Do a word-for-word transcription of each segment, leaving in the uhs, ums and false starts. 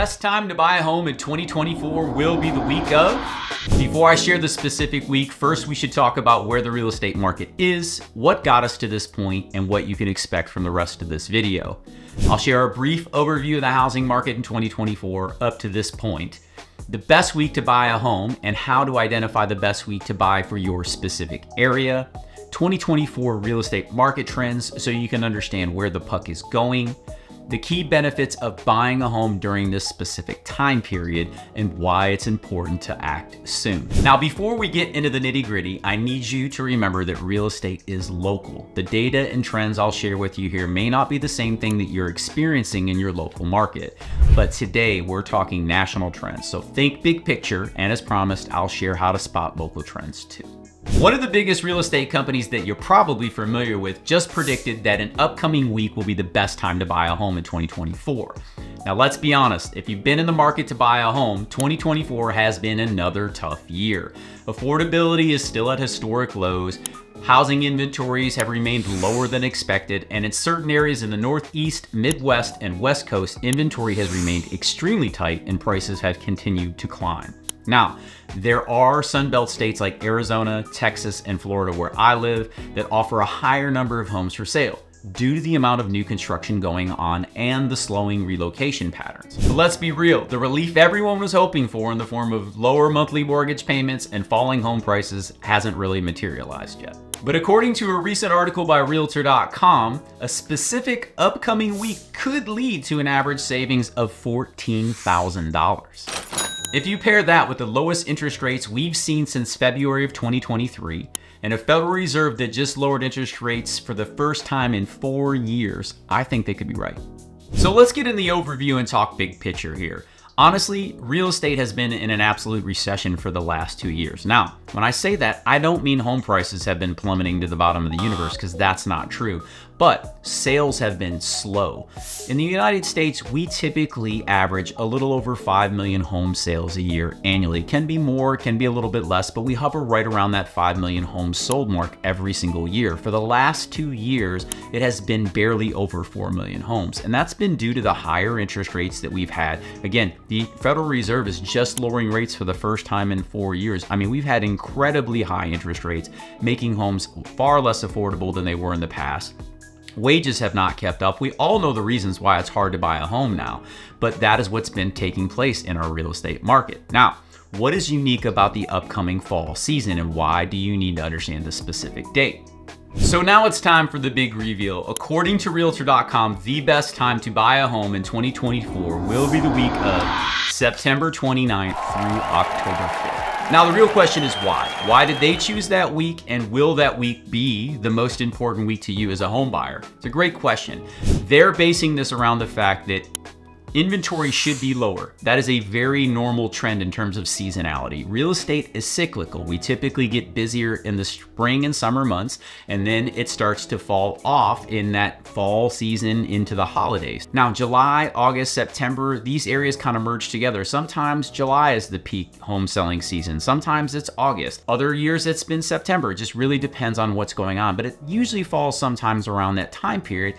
best time to buy a home in twenty twenty-four will be the week of. Before I share the specific week, first we should talk about where the real estate market is, what got us to this point, and what you can expect from the rest of this video. I'll share a brief overview of the housing market in twenty twenty-four up to this point, the best week to buy a home, and how to identify the best week to buy for your specific area, twenty twenty-four real estate market trends so you can understand where the puck is going, the key benefits of buying a home during this specific time period, and why it's important to act soon. Now, before we get into the nitty gritty, I need you to remember that real estate is local. The data and trends I'll share with you here may not be the same thing that you're experiencing in your local market, but today we're talking national trends. So think big picture, and as promised, I'll share how to spot local trends too. One of the biggest real estate companies that you're probably familiar with just predicted that an upcoming week will be the best time to buy a home in twenty twenty-four. Now let's be honest, if you've been in the market to buy a home, twenty twenty-four has been another tough year. Affordability is still at historic lows, housing inventories have remained lower than expected, and in certain areas in the Northeast, Midwest, and West Coast, inventory has remained extremely tight and prices have continued to climb. Now, there are Sunbelt states like Arizona, Texas, and Florida where I live that offer a higher number of homes for sale due to the amount of new construction going on and the slowing relocation patterns. But let's be real, the relief everyone was hoping for in the form of lower monthly mortgage payments and falling home prices hasn't really materialized yet. But according to a recent article by Realtor dot com, a specific upcoming week could lead to an average savings of fourteen thousand dollars. If you pair that with the lowest interest rates we've seen since February of twenty twenty-three, and a Federal Reserve that just lowered interest rates for the first time in four years, I think they could be right. So let's get in the overview and talk big picture here. Honestly, real estate has been in an absolute recession for the last two years. Now, when I say that, I don't mean home prices have been plummeting to the bottom of the universe, because that's not true, but sales have been slow. In the United States, we typically average a little over five million home sales a year annually. It can be more, can be a little bit less, but we hover right around that five million homes sold mark every single year. For the last two years, it has been barely over four million homes, and that's been due to the higher interest rates that we've had. Again, the Federal Reserve is just lowering rates for the first time in four years. I mean, we've had incredibly high interest rates, making homes far less affordable than they were in the past. Wages have not kept up. We all know the reasons why it's hard to buy a home now, but that is what's been taking place in our real estate market. Now, what is unique about the upcoming fall season, and why do you need to understand the specific date? So now it's time for the big reveal. According to Realtor dot com, the best time to buy a home in twenty twenty-four will be the week of September twenty-ninth through October fifth. Now the real question is why? Why did they choose that week, and will that week be the most important week to you as a home buyer? It's a great question. They're basing this around the fact that inventory should be lower. That is a very normal trend in terms of seasonality. Real estate is cyclical. We typically get busier in the spring and summer months, and then it starts to fall off in that fall season into the holidays. Now, July, August, September, these areas kind of merge together. Sometimes July is the peak home selling season. Sometimes it's August. Other years it's been September. It just really depends on what's going on, but it usually falls sometimes around that time period.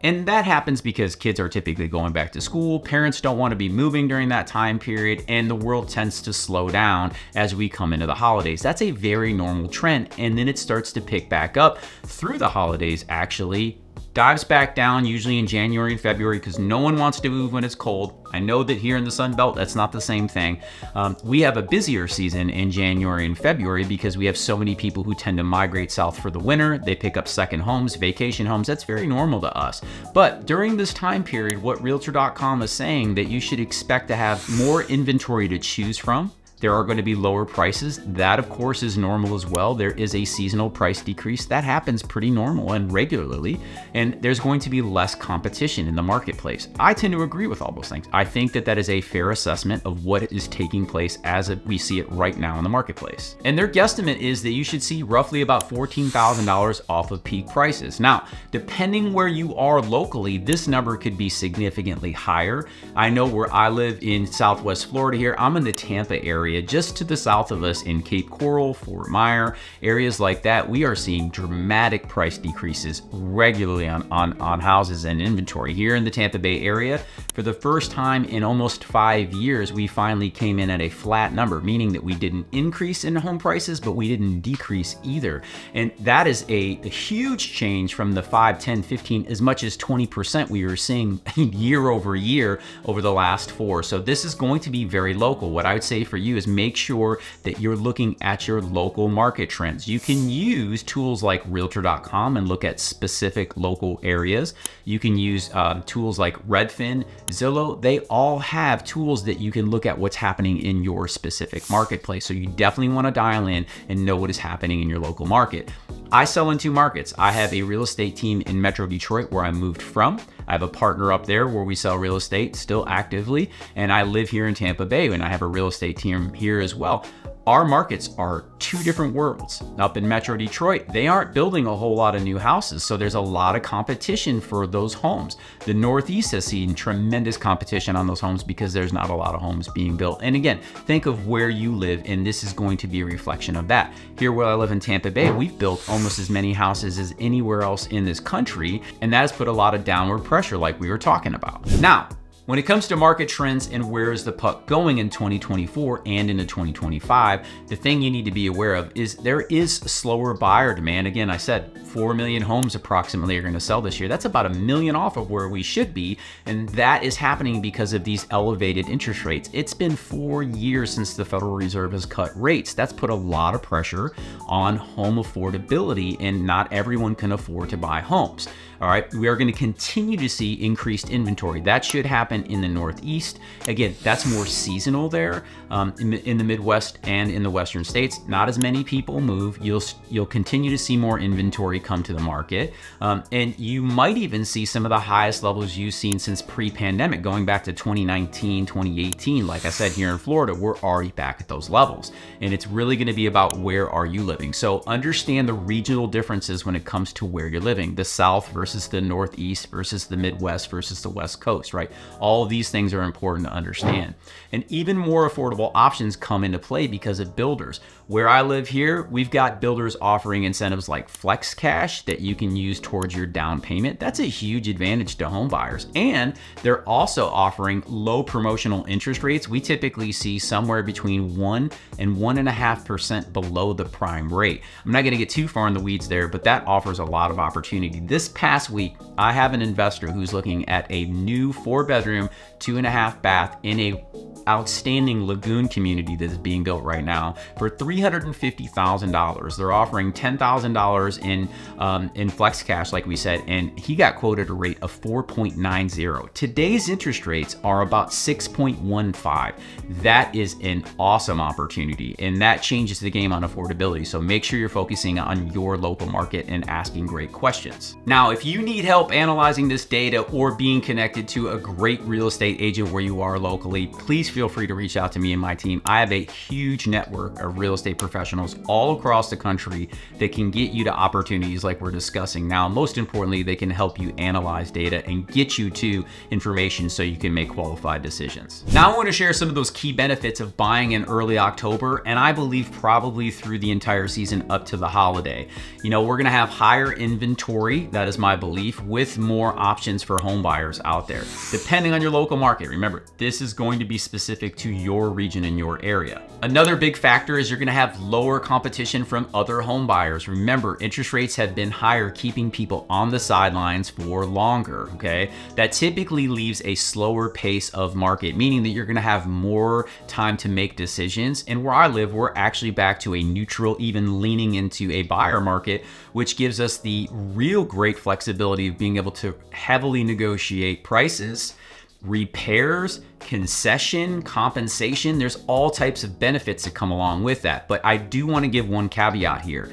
And that happens because kids are typically going back to school, parents don't want to be moving during that time period, and the world tends to slow down as we come into the holidays. That's a very normal trend, and then it starts to pick back up through the holidays actually. Dives back down usually in January and February because no one wants to move when it's cold. I know that here in the Sun Belt, that's not the same thing. Um, we have a busier season in January and February because we have so many people who tend to migrate south for the winter. They pick up second homes, vacation homes. That's very normal to us. But during this time period, what Realtor dot com is saying that you should expect to have more inventory to choose from. There are going to be lower prices. That, of course, is normal as well. There is a seasonal price decrease. That happens pretty normal and regularly, and there's going to be less competition in the marketplace. I tend to agree with all those things. I think that that is a fair assessment of what is taking place as we see it right now in the marketplace. And their guesstimate is that you should see roughly about fourteen thousand dollars off of peak prices. Now, depending where you are locally, this number could be significantly higher. I know where I live in Southwest Florida here, I'm in the Tampa area. area just to the south of us in Cape Coral, Fort Myers, areas like that, we are seeing dramatic price decreases regularly on, on, on houses and inventory. Here in the Tampa Bay area, for the first time in almost five years, we finally came in at a flat number, meaning that we didn't increase in home prices, but we didn't decrease either. And that is a, a huge change from the five, ten, fifteen, as much as twenty percent we were seeing year over year over the last four. So this is going to be very local. What I would say for you is make sure that you're looking at your local market trends. You can use tools like Realtor dot com and look at specific local areas. You can use um, tools like Redfin, Zillow. They all have tools that you can look at what's happening in your specific marketplace. So you definitely want to dial in and know what is happening in your local market. I sell in two markets. I have a real estate team in Metro Detroit where I moved from. I have a partner up there where we sell real estate still actively. And I live here in Tampa Bay and I have a real estate team here as well. Our markets are two different worlds. Up in Metro Detroit, they aren't building a whole lot of new houses, so there's a lot of competition for those homes. The Northeast has seen tremendous competition on those homes because there's not a lot of homes being built. And again, think of where you live, and this is going to be a reflection of that. Here where I live in Tampa Bay, we've built almost as many houses as anywhere else in this country, and that has put a lot of downward pressure like we were talking about. Now, when it comes to market trends and where is the puck going in twenty twenty-four and into twenty twenty-five, the thing you need to be aware of is there is slower buyer demand. Again, I said four million homes approximately are going to sell this year. That's about a million off of where we should be. And that is happening because of these elevated interest rates. It's been four years since the Federal Reserve has cut rates. That's put a lot of pressure on home affordability, and not everyone can afford to buy homes. All right, we are going to continue to see increased inventory. That should happen in the Northeast. Again, that's more seasonal there. Um, in, in the Midwest and in the Western states, not as many people move. You'll, you'll continue to see more inventory come to the market. Um, and you might even see some of the highest levels you've seen since pre-pandemic, going back to twenty nineteen, twenty eighteen. Like I said, here in Florida, we're already back at those levels. And it's really going to be about where are you living. So understand the regional differences when it comes to where you're living, the South versus the Northeast versus the Midwest versus the West Coast, right? All of these things are important to understand. And even more affordable options come into play because of builders. Where I live here, we've got builders offering incentives like flex cash that you can use towards your down payment. That's a huge advantage to home buyers. And they're also offering low promotional interest rates. We typically see somewhere between one and one and a half percent below the prime rate. I'm not gonna get too far in the weeds there, but that offers a lot of opportunity. This past week, I have an investor who's looking at a new four bedroom two and a half bath in a outstanding lagoon community that is being built right now for three hundred fifty thousand dollars. They're offering ten thousand dollars in um, in flex cash, like we said, and he got quoted a rate of four point nine zero. Today's interest rates are about six point one five. That is an awesome opportunity, and that changes the game on affordability. So make sure you're focusing on your local market and asking great questions. Now, if you need help analyzing this data or being connected to a great real estate agent where you are locally, please feel free to reach out to me and my team. I have a huge network of real estate professionals all across the country that can get you to opportunities like we're discussing now. Most importantly, they can help you analyze data and get you to information so you can make qualified decisions. Now, I want to share some of those key benefits of buying in early October, and I believe probably through the entire season up to the holiday. You know, we're going to have higher inventory. That is my belief, with more options for home buyers out there, depending on your local market. Remember, this is going to be specific to your region and your area. Another big factor is you're going to have lower competition from other home buyers. Remember, interest rates have been higher, keeping people on the sidelines for longer. Okay, that typically leaves a slower pace of market, meaning that you're going to have more time to make decisions. And where I live, we're actually back to a neutral, even leaning into a buyer market, which gives us the real great flexibility of being able to heavily negotiate prices, repairs, concession, compensation. There's all types of benefits that come along with that. But I do want to give one caveat here.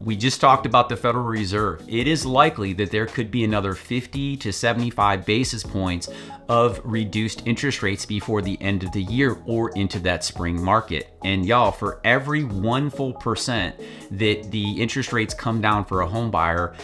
We just talked about the Federal Reserve. It is likely that there could be another fifty to seventy-five basis points of reduced interest rates before the end of the year or into that spring market. And y'all, for every one full percent that the interest rates come down for a home buyer,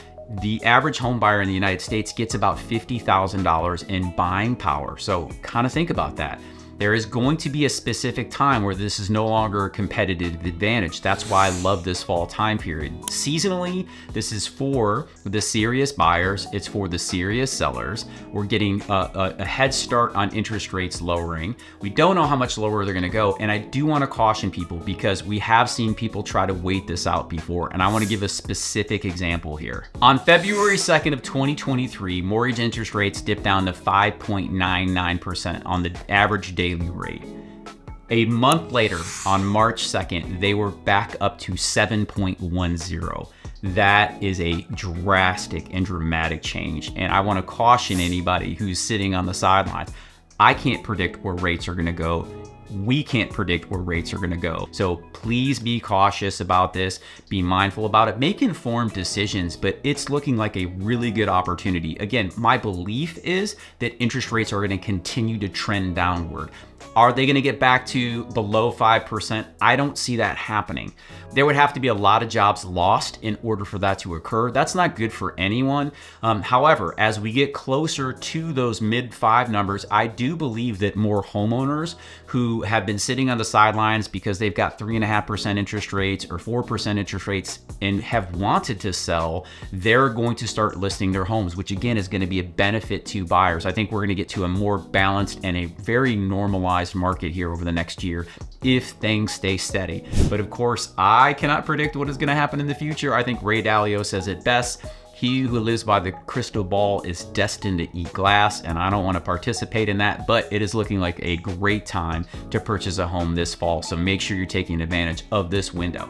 the average home buyer in the United States gets about fifty thousand dollars in buying power. So kind of think about that. There is going to be a specific time where this is no longer a competitive advantage. That's why I love this fall time period. Seasonally, this is for the serious buyers. It's for the serious sellers. We're getting a, a, a head start on interest rates lowering. We don't know how much lower they're gonna go. And I do wanna caution people because we have seen people try to wait this out before. And I wanna give a specific example here. On February second of twenty twenty-three, mortgage interest rates dipped down to five point nine nine percent on the average daily rate. A month later, on March second, they were back up to seven point one zero. That is a drastic and dramatic change. And I wanna caution anybody who's sitting on the sidelines. I can't predict where rates are gonna go. We can't predict where rates are gonna go. So please be cautious about this, be mindful about it, make informed decisions, but it's looking like a really good opportunity. Again, my belief is that interest rates are gonna continue to trend downward. Are they gonna get back to below five percent? I don't see that happening. There would have to be a lot of jobs lost in order for that to occur. That's not good for anyone. Um, however, as we get closer to those mid five numbers, I do believe that more homeowners who have been sitting on the sidelines because they've got three and a half percent interest rates or four percent interest rates and have wanted to sell, they're going to start listing their homes, which again is gonna be a benefit to buyers. I think we're gonna get to a more balanced and a very normalized market here over the next year if things stay steady. But of course, I cannot predict what is going to happen in the future. I think Ray Dalio says it best. He who lives by the crystal ball is destined to eat glass, and I don't want to participate in that, but it is looking like a great time to purchase a home this fall. So make sure you're taking advantage of this window.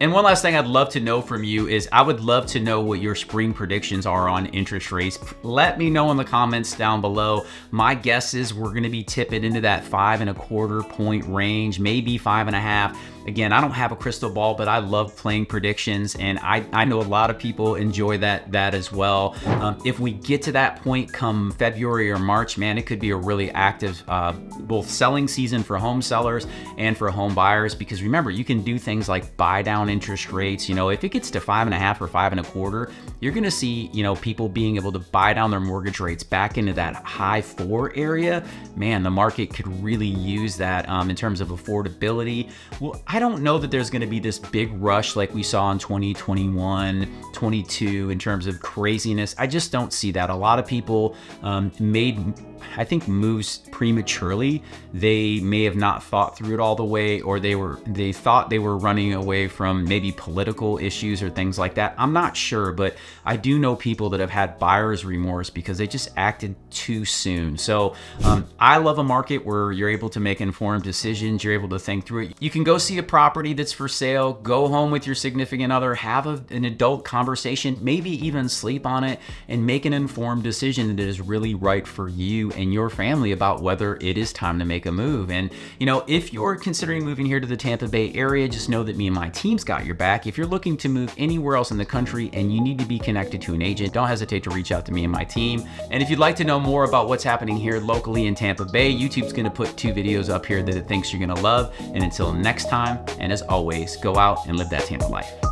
And one last thing I'd love to know from you is I would love to know what your spring predictions are on interest rates. Let me know in the comments down below. My guess is we're gonna be tipping into that five and a quarter point range, maybe five and a half. Again, I don't have a crystal ball, but I love playing predictions, and I, I know a lot of people enjoy that that as well. Um, if we get to that point come February or March, man, it could be a really active uh, both selling season for home sellers and for home buyers, because remember, you can do things like buy down interest rates. You know, if it gets to five and a half or five and a quarter, you're gonna see, you know, people being able to buy down their mortgage rates back into that high four area. Man, the market could really use that um, in terms of affordability. Well, I don't know that there's gonna be this big rush like we saw in twenty twenty-one, twenty-two in terms of craziness. I just don't see that. A lot of people um, made, I think, moves prematurely. They may have not thought through it all the way, or they were they thought they were running away from maybe political issues or things like that. I'm not sure, but I do know people that have had buyer's remorse because they just acted too soon. So um, I love a market where you're able to make informed decisions, you're able to think through it. You can go see a property that's for sale, go home with your significant other, have a, an adult conversation, maybe even sleep on it, and make an informed decision that is really right for you and your family about whether it is time to make a move. And you know, if you're considering moving here to the Tampa Bay area, just know that me and my team's got your back. If you're looking to move anywhere else in the country and you need to be connected to an agent, don't hesitate to reach out to me and my team. And if you'd like to know more about what's happening here locally in Tampa Bay, YouTube's gonna put two videos up here that it thinks you're gonna love. And until next time, and as always, go out and live that Tampa life.